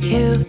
you.